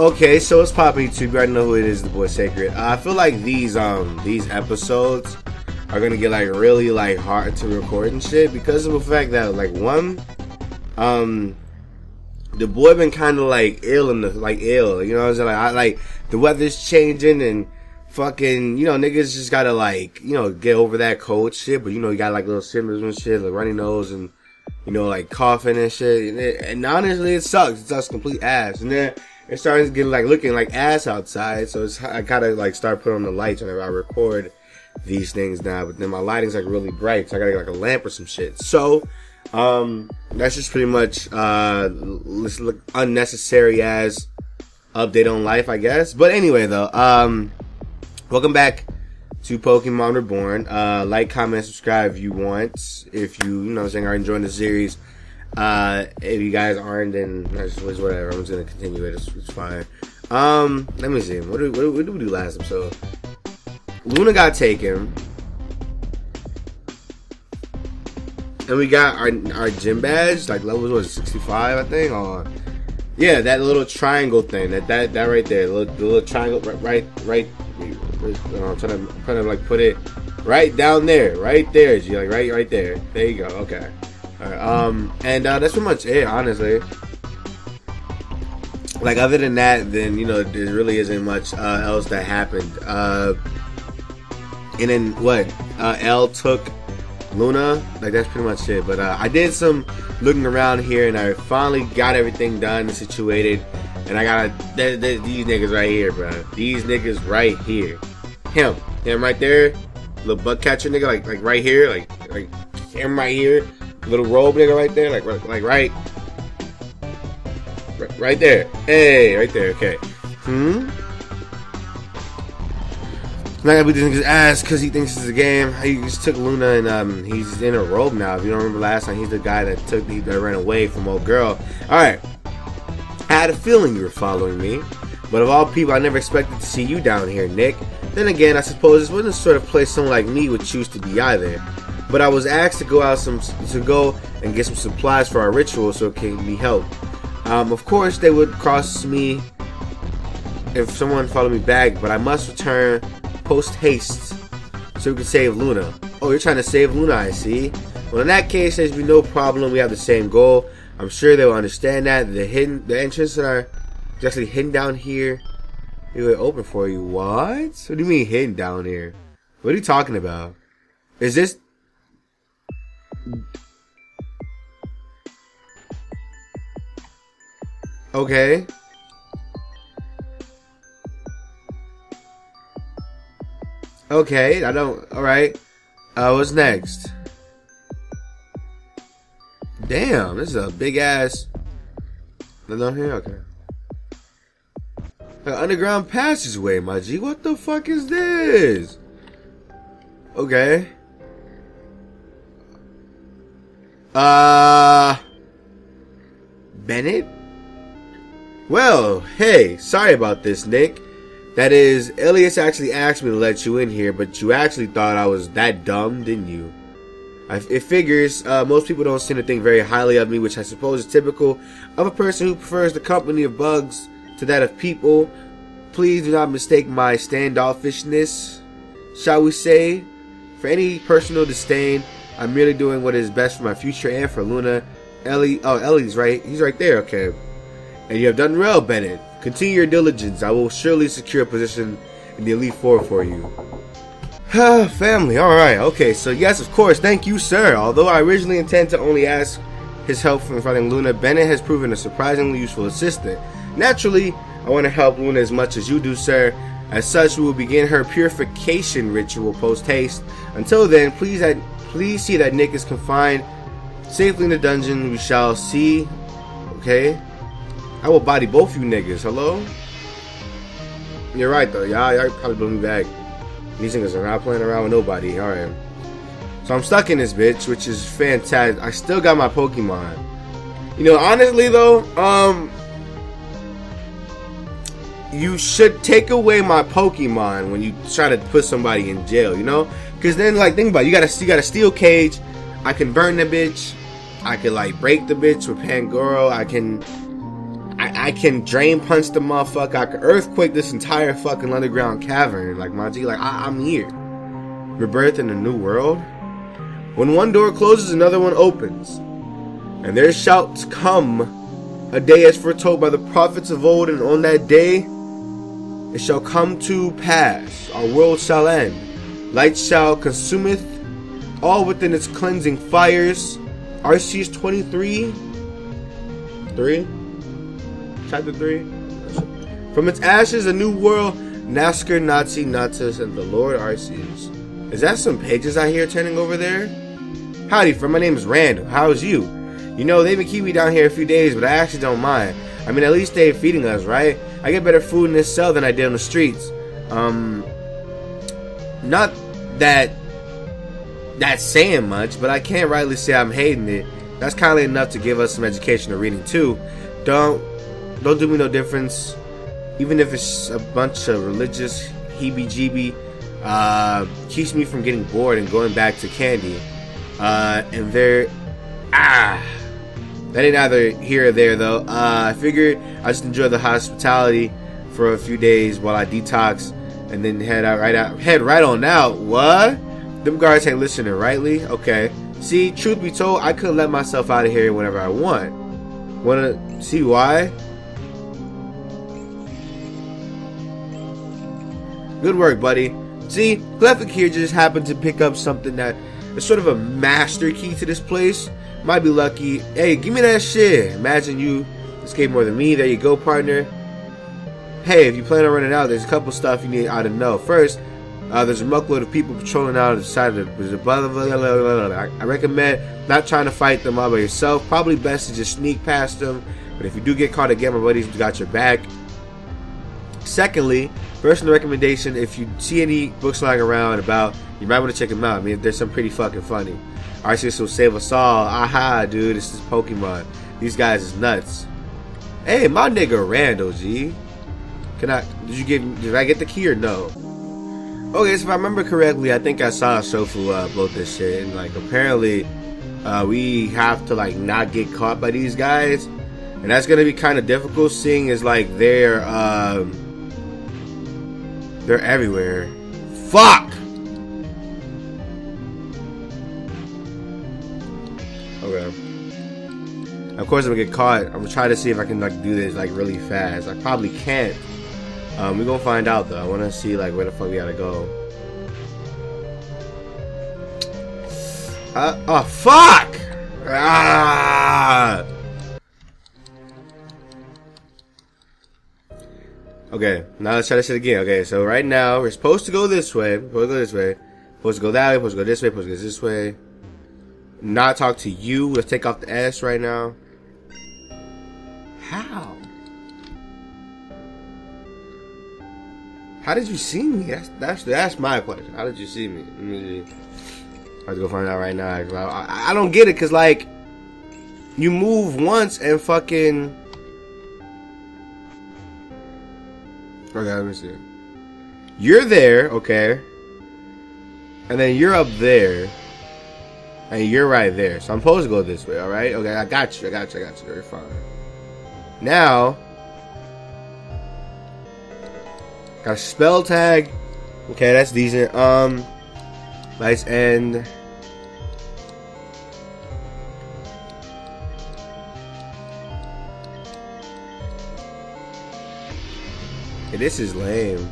Okay, so what's poppin', YouTube? You already know who it is, the boy Sacred. I feel like these episodes are gonna get like really like hard to record and shit because of the fact that like the boy been kind of like ill and like ill, you know what I'm saying? Like, the weather's changing and fucking, you know, niggas just gotta like, you know, get over that cold shit. But you know, you got like little symptoms and shit, like runny nose and, you know, like coughing and shit. And honestly, it sucks. It sucks complete ass. And then it's starting to get like looking like ass outside. So it's, I gotta like start putting on the lights whenever I record these things now. But then my lighting's like really bright, so I gotta get like a lamp or some shit. So that's just pretty much let's look unnecessary as update on life, I guess. But anyway though, welcome back to Pokemon Reborn. Like, comment, subscribe if you want. If you, you know what I'm saying, are enjoying the series. If you guys aren't, then that's just whatever. I'm just gonna continue it. It's fine. Let me see. What did we do last episode? Luna got taken. And we got our gym badge, like level what, 65, I think. Or yeah, that little triangle thing. That right there. The little triangle right. I'm trying to like put it right down there, right there. G, like right there. There you go. Okay. All right, and that's pretty much it, honestly. Like other than that, then you know there really isn't much else that happened. And then what? L took Luna. Like that's pretty much it. But I did some looking around here, and I finally got everything done and situated. And I got these niggas right here, bro. These niggas right here. Him right there. Little bug catcher nigga, like right here, like him right here. Little robe nigga right there, like right there. Hey, right there. Okay. Not gonna beat this nigga's ass because he thinks it's a game. He just took Luna and he's in a robe now. If you don't remember last time, he's the guy that that ran away from old girl. All right. I had a feeling you were following me, but of all people, I never expected to see you down here, Nick. Then again, I suppose this wasn't the sort of place someone like me would choose to be either. But I was asked to go out and get some supplies for our ritual, so it can be helped. Of course, they would cross me if someone followed me back, but I must return post haste so we can save Luna. Oh, you're trying to save Luna, I see. Well, in that case, there's been no problem. We have the same goal. I'm sure they will understand that the entrance that are actually hidden down here. It will open for you. What? What do you mean hidden down here? What are you talking about? Is this? Okay. Okay, I don't. Alright. What's next? Damn, this is a big ass. Down here? Okay. An underground passageway, my G. What the fuck is this? Okay. Bennett? Well, hey, sorry about this, Nick. That is, Elias actually asked me to let you in here, but you actually thought I was that dumb, didn't you? It figures, most people don't seem to think very highly of me, which I suppose is typical of a person who prefers the company of bugs to that of people. Please do not mistake my standoffishness, shall we say, for any personal disdain. I'm merely doing what is best for my future and for Luna. Ellie's right. He's right there. Okay. And you have done well, Bennett. Continue your diligence. I will surely secure a position in the Elite Four for you. Family, alright, okay, so yes, of course, thank you, sir. Although I originally intended to only ask his help from fighting Luna, Bennett has proven a surprisingly useful assistant. Naturally, I want to help Luna as much as you do, sir. As such, we will begin her purification ritual post-haste. Until then, please see that Nick is confined safely in the dungeon. We shall see. Okay. I will body both you niggas. Hello? You're right, though. Y'all probably blew me back. These niggas are not playing around with nobody. Alright. So I'm stuck in this bitch, which is fantastic. I still got my Pokemon. You know, honestly, though, you should take away my Pokemon when you try to put somebody in jail, you know? Because then, like, think about it. You got a steel cage. I can burn the bitch. I can, like, break the bitch with Pangoro. I can... I can drain punch the motherfucker. I can earthquake this entire fucking underground cavern. Like, my G, like, I'm here. Rebirth in a new world? When one door closes, another one opens. And there shall come a day as foretold by the prophets of old, and on that day it shall come to pass. Our world shall end. Light shall consumeth all within its cleansing fires. Arceus 23, 3? Chapter 3. From its ashes, a new world, Nasker, Natsi, Natus, and the Lord Arceus. Is that some pages I hear turning over there? Howdy, friend. My name is Randall. How's you? You know, they've been keeping me down here a few days, but I actually don't mind. I mean, at least they're feeding us, right? I get better food in this cell than I did on the streets. Not that that's saying much, but I can't rightly say I'm hating it. That's kindly enough to give us some educational reading, too. Don't do me no difference, even if it's a bunch of religious heebie-jeebie. Keeps me from getting bored and going back to candy. And there, that ain't either here or there though. I figured I just enjoy the hospitality for a few days while I detox, and then head right on out. What? Them guards ain't listening rightly. Okay. See, truth be told, I could let myself out of here whenever I want. Wanna see why? Good work, buddy. See, Clefable here just happened to pick up something that is sort of a master key to this place. Might be lucky. Hey, give me that shit. Imagine you escape more than me. There you go, partner. Hey, if you plan on running out, there's a couple stuff you need to know. First, there's a muckload of people patrolling out of the side of the... I recommend not trying to fight them all by yourself. Probably best to just sneak past them. But if you do get caught again, my buddies got your back. Secondly, personal recommendation, if you see any books lying around and about, you might want to check them out. I mean, they're some pretty fucking funny. Arceus will save us all. Aha, dude, this is Pokemon. These guys is nuts. Hey, my nigga Randall, G. Did I get the key or no? Okay, so if I remember correctly, I think I saw Shofu upload this shit. And, like, apparently, we have to, like, not get caught by these guys. And that's going to be kind of difficult, seeing as, like, they're everywhere. Fuck! Okay. Of course I'm gonna get caught. I'm gonna try to see if I can, like, do this, like, really fast. I probably can't. We're gonna find out, though. I wanna see, like, where the fuck we gotta go. Oh, fuck! Ah! Okay, now let's try this shit again. Okay, so right now, we're supposed to go this way. We're supposed to go this way. Supposed to go that way. Supposed to go this way. Supposed to go this way. Not talk to you. Let's take off the S right now. How? How did you see me? That's my question. How did you see me? Let's go find out right now. I don't get it, because, like, you move once and fucking... Okay, let me see. You're there, okay. And then you're up there. And you're right there. So I'm supposed to go this way, alright? Okay, I got you, I got you, I got you. You're fine. Now, got a spell tag. Okay, that's decent. Nice end. This is lame.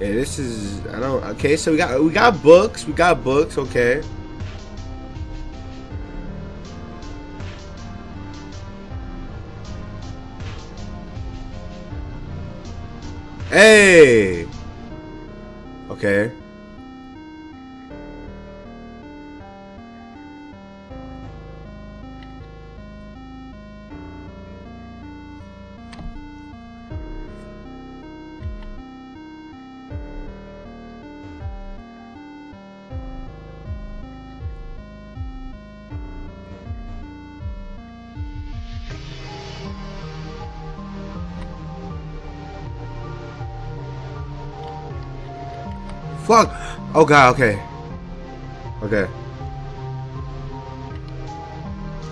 Yeah, this is, I don't, okay, so we got books, okay. Hey! Okay. Fuck! Oh god, okay. Okay.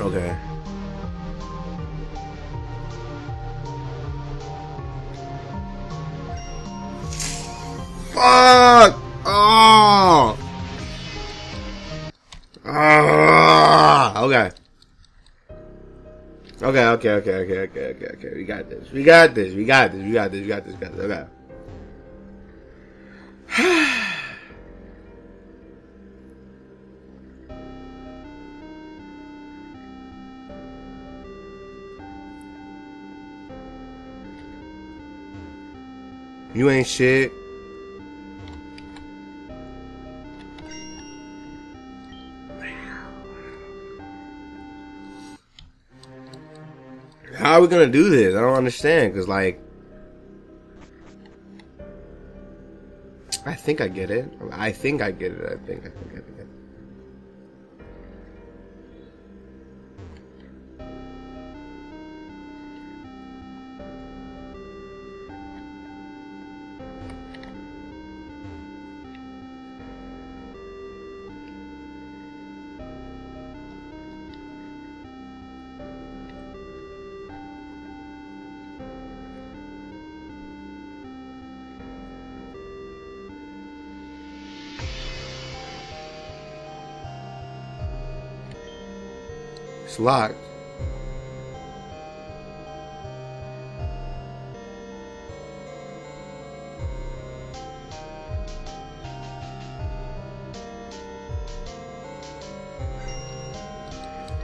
Okay. Fuck! Oh! Ah! Okay. Okay. We got this. We got this. Okay. You ain't shit. How are we gonna do this? I don't understand, cause like, I think I get it. I think I get it. It's locked.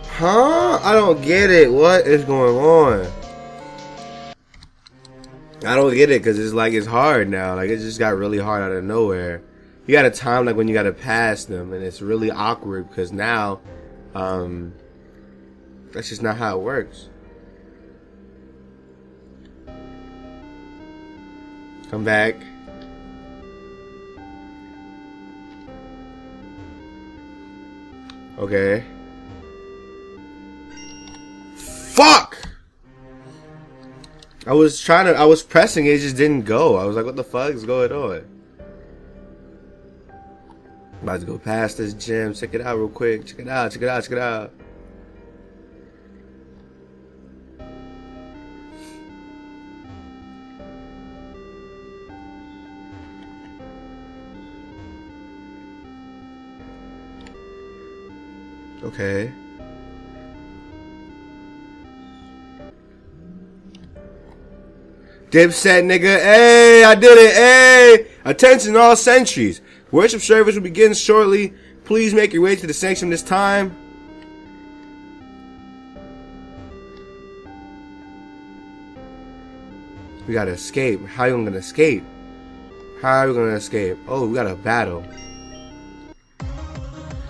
Huh? I don't get it. What is going on? I don't get it because it's like it's hard now. Like it just got really hard out of nowhere. You got a time like when you got to pass them, and it's really awkward because now, that's just not how it works. Come back. Okay. Fuck! I was pressing it, it just didn't go. I was like, what the fuck is going on? I'm about to go past this gym. Check it out real quick. Check it out. Okay. Dipset, nigga. Hey, I did it. Hey. Attention all sentries. Worship service will begin shortly. Please make your way to the sanctum this time. We gotta escape. How are we gonna escape? Oh, we gotta battle.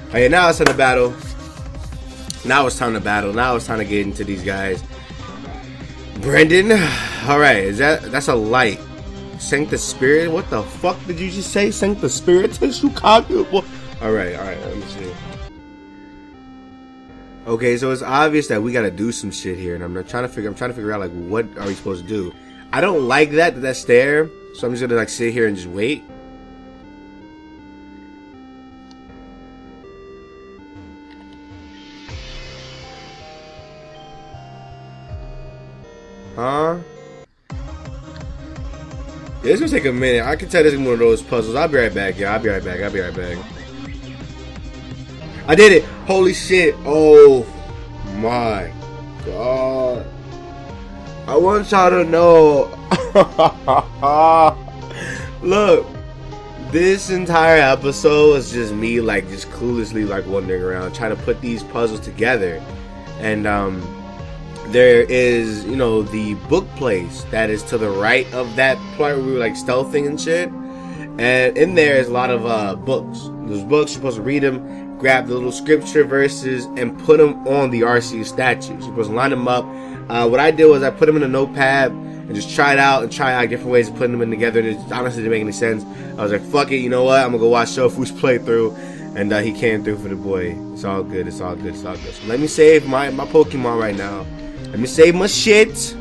Alright, now it's time to battle. Now it's time to get into these guys. Brendan. Alright, is that's a light. Sancta Spirit? What the fuck did you just say? Sancta Spirit? Alright, let me see. Okay, so it's obvious that we gotta do some shit here, and I'm trying to figure out like what are we supposed to do. I don't like that stare, so I'm just gonna like sit here and just wait. Huh? Yeah, it's gonna take a minute. I can tell this is one of those puzzles. I'll be right back, y'all. I'll be right back. I did it! Holy shit! Oh my god! I want y'all to know. Look, this entire episode was just me, like, just cluelessly, like, wandering around, trying to put these puzzles together, and there is, you know, the book place that is to the right of that part where we were like stealthing and shit. And in there is a lot of books. Those books, you're supposed to read them, grab the little scripture verses, and put them on the Arceus statues. You're supposed to line them up. What I did was I put them in a notepad and just try out different ways of putting them in together. And it honestly didn't make any sense. I was like, fuck it, you know what? I'm gonna go watch Shofu's playthrough. And he came through for the boy. It's all good. So let me save my Pokemon right now. Let me save my shit.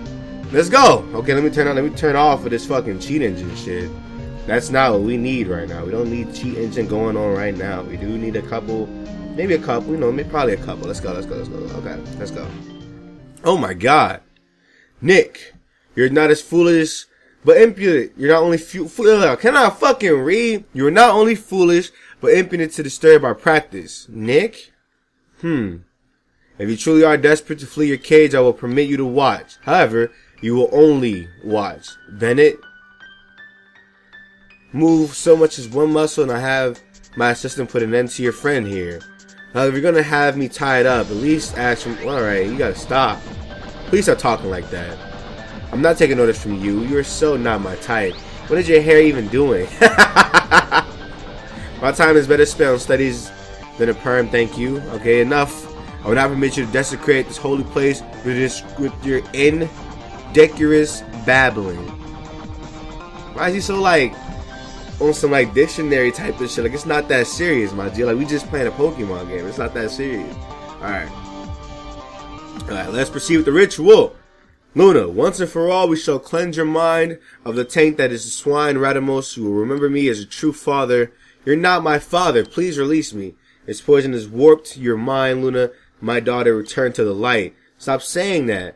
Let's go. Okay, let me turn off of this fucking cheat engine shit. That's not what we need right now. We don't need cheat engine going on right now. We do need a couple Maybe a couple, you know, maybe probably a couple. Let's go, let's go, let's go. Okay, let's go. Oh my god. Nick, you're not as foolish, but impudent. You're not only foolish. Can I fucking read? You're not only foolish, but impudent to disturb our practice. Nick? If you truly are desperate to flee your cage, I will permit you to watch. However, you will only watch. Bennett, move so much as one muscle and I have my assistant put an end to your friend here. Now, if you're gonna have me tied up, at least ask me. Alright, you gotta stop. Please stop talking like that. I'm not taking notice from you. You're so not my type. What is your hair even doing? My time is better spent on studies than a perm, thank you. Okay, enough. I will not permit you to desecrate this holy place with your indecorous babbling. Why is he so like on some like dictionary type of shit? Like, it's not that serious, my G. Like, we just playing a Pokemon game. It's not that serious. Alright. Alright, let's proceed with the ritual. Luna, once and for all, we shall cleanse your mind of the taint that is the swine Radomus. You will remember me as a true father. You're not my father. Please release me. This poison has warped your mind, Luna. My daughter, returned to the light. Stop saying that.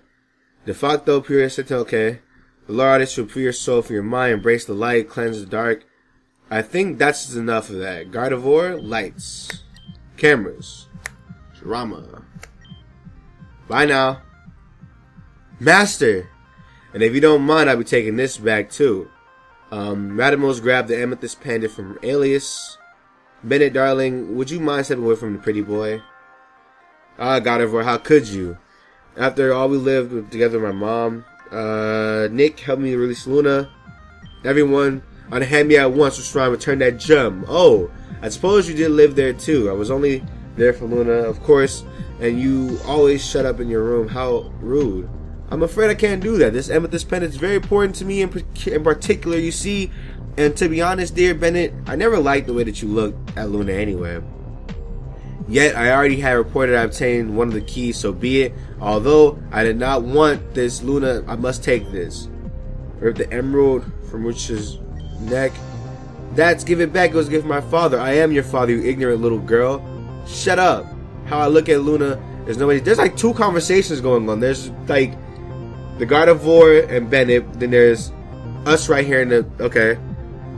De facto, pure sentinel, okay. The Lord is to free your soul from your mind. Embrace the light. Cleanse the dark. I think that's enough of that. Gardevoir, lights. Cameras. Drama. Bye now. Master! And if you don't mind, I'll be taking this back too. Radomus grabbed the amethyst pendant from Elias. Bennett, darling, would you mind stepping away from the pretty boy? Ah, Gardevoir, how could you? After all we lived together with my mom. Nick, help me release Luna. Everyone, unhand me at once, so I return that gem. Oh, I suppose you did live there too. I was only there for Luna, of course, and you always shut up in your room. How rude. I'm afraid I can't do that. This amethyst pendant is very important to me in particular, you see. And to be honest, dear Bennett, I never liked the way that you looked at Luna anyway. Yet, I already had reported I obtained one of the keys, so be it. Although, I did not want this, Luna, I must take this. Rip the emerald from Rich's neck. That's give it back. It was a gift from my father. I am your father, you ignorant little girl. Shut up. How I look at Luna, there's nobody. There's like two conversations going on. There's like the Gardevoir and Bennett. Then there's us right here in the. Okay.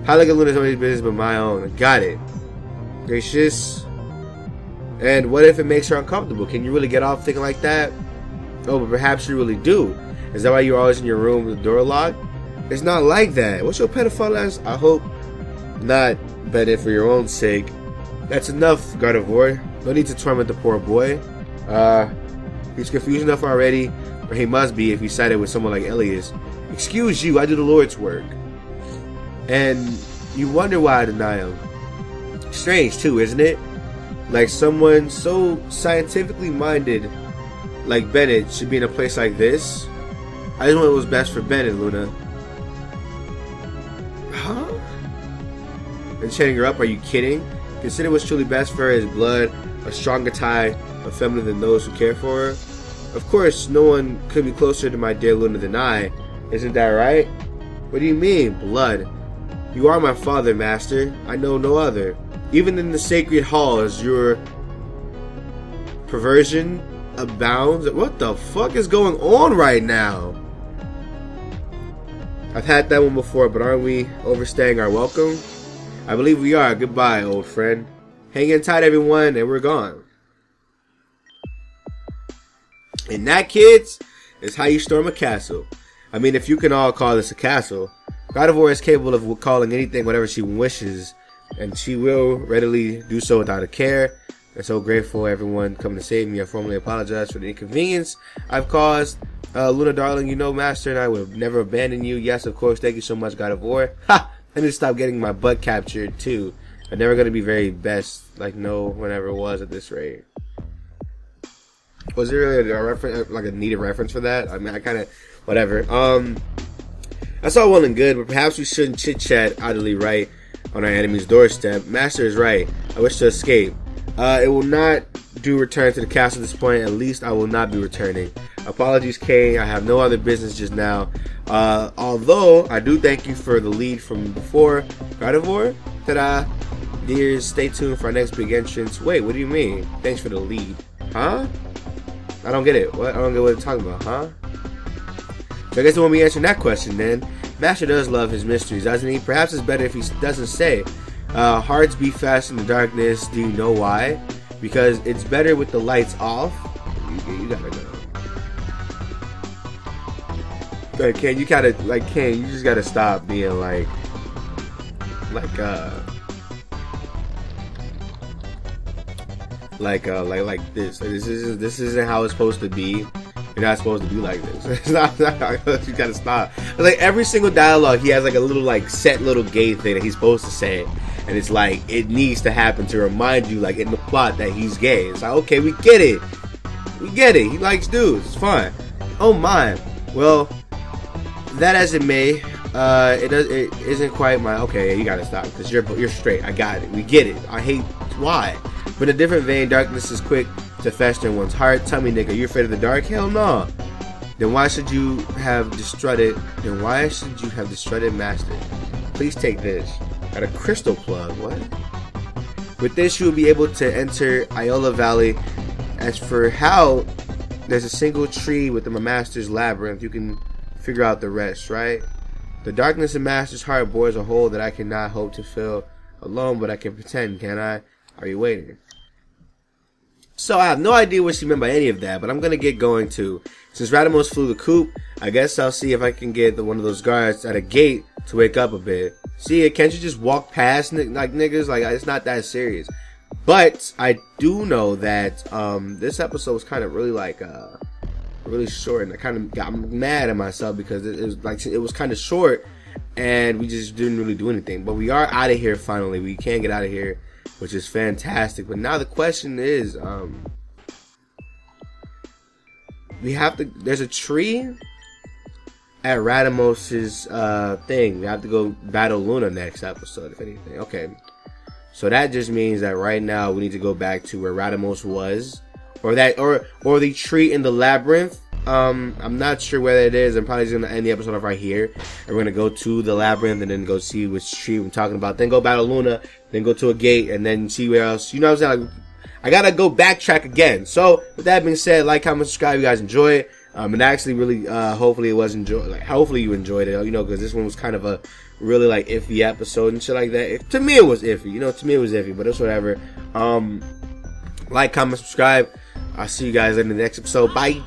How I look at Luna's only business but my own. Got it. Gracious. And what if it makes her uncomfortable? Can you really get off thinking like that? Oh, but perhaps you really do. Is that why you're always in your room with the door locked? It's not like that. What's your pedophile ass? I hope not, Bennett, for your own sake. That's enough, Gardevoir. No need to torment the poor boy. He's confused enough already, or he must be if he sided with someone like Elias. Excuse you, I do the Lord's work. And you wonder why I deny him. Strange too, isn't it? Like someone so scientifically minded like Bennett should be in a place like this. I just want what was best for Bennett, Luna. Huh? And chatting her up, are you kidding? Consider what's truly best for her is blood, a stronger tie, a feminine than those who care for her. Of course, no one could be closer to my dear Luna than I. Isn't that right? What do you mean, blood? You are my father, master. I know no other. Even in the sacred halls, your perversion abounds. What the fuck is going on right now? I've had that one before, but aren't we overstaying our welcome? I believe we are. Goodbye, old friend. Hang in tight, everyone, and we're gone. And that, kids, is how you storm a castle. I mean, if you can all call this a castle. Gardevoir is capable of calling anything whatever she wishes, and she will readily do so without a care. I'm so grateful everyone coming to save me. I formally apologize for the inconvenience I've caused. Luna, darling, you know Master and I would never abandon you. Yes, of course. Thank you so much, Gardevoir. Ha! I need to stop getting my butt captured, too. I'm never going to be very best, like no one ever was at this rate. Was there really a reference, like a needed reference for that? I mean, I kind of, whatever. That's all well and good, but perhaps we shouldn't chit-chat idly right on our enemy's doorstep. Master is right. I wish to escape. It will not do return to the castle at this point. At least I will not be returning. Apologies, Kane. I have no other business just now. Although, I do thank you for the lead from before. Gardevoir? Ta-da! Dears, stay tuned for our next big entrance. Wait, what do you mean? Thanks for the lead. Huh? I don't get it. What? I don't get what you're talking about, huh? So I guess it won't be answering that question then. Master does love his mysteries, doesn't he? Perhaps it's better if he doesn't say. Hearts beat fast in the darkness. Do you know why? Because it's better with the lights off. You gotta go. Like, Ken, you gotta, like, Ken, you just gotta stop being like this. This isn't how it's supposed to be. You're not supposed to be like this. It's not, you gotta stop. Like every single dialogue, he has like a little set little gay thing that he's supposed to say, and it's like it needs to happen to remind you like in the plot that he's gay. It's like, okay, we get it, He likes dudes. It's fine. Oh my. Well, that as it may. It isn't quite my okay. You gotta stop because you're straight. I got it. We get it. I hate why. But in a different vein, darkness is quick to fester in one's heart. Tell me, nigga, you afraid of the dark? Hell no. Then why should you have destroyed? Then why should you have destroyed, Master? Please take this. Got a crystal plug. What? With this, you will be able to enter Iola Valley. As for how, there's a single tree within my master's labyrinth. You can figure out the rest, right? The darkness in Master's heart bores a hole that I cannot hope to fill alone, but I can pretend, can I? Are you waiting? So I have no idea what she meant by any of that, but I'm gonna get going too. Since Radomus flew the coop, I guess I'll see if I can get one of those guards at a gate to wake up a bit. See, can't you just walk past like niggas? Like, it's not that serious. But I do know that this episode was kind of really really short, and I kind of got mad at myself because it was kind of short and we just didn't really do anything. But we are out of here finally. We can get out of here, which is fantastic. But now the question is, we have to, there's a tree at Radomus's thing. We have to go battle Luna next episode, if anything. Okay, so that just means that right now we need to go back to where Radomus was. Or that, or the tree in the labyrinth. I'm not sure where that is. I'm probably just gonna end the episode off right here. And we're gonna go to the labyrinth and then go see which tree we're talking about. Then go battle Luna. Then go to a gate and then see where else. You know what I'm saying? Like, I gotta go backtrack again. So with that being said, like, comment, subscribe. If you guys enjoy it. And actually, really, hopefully it was enjoyed. Like, hopefully you enjoyed it. You know, because this one was kind of a really like iffy episode and shit like that. To me, it was iffy. You know, to me it was iffy, but it's whatever. Like, comment, subscribe. I'll see you guys in the next episode. Bye.